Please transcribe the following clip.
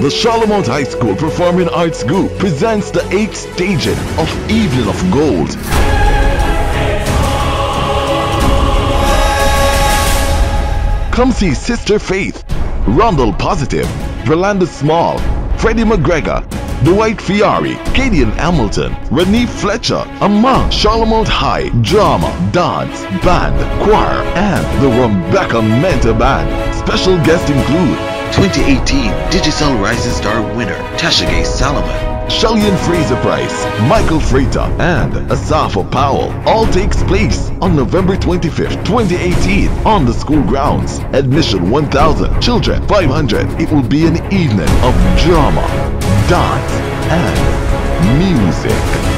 The Charlemont High School Performing Arts Group presents the 8th staging of Evening of Gold. Come see Sister Faith, Rondell Positive, Verlando Small, Freddie McGregor, Dwight Fearri, Kadian Hamilton, Reneive Fletcher, among Charlemont High Drama, Dance, Band, Choir, and the Rombakah Mento Band. Special guests include 2018 Digicel Rising Star winner Tasha-Gay Solomon, Shelly-Ann Fraser Pryce, Michael Frater, and Asafa Powell. All takes place on November 25th, 2018 on the school grounds. Admission 1,000, children 500. It will be an evening of drama, dance, and music.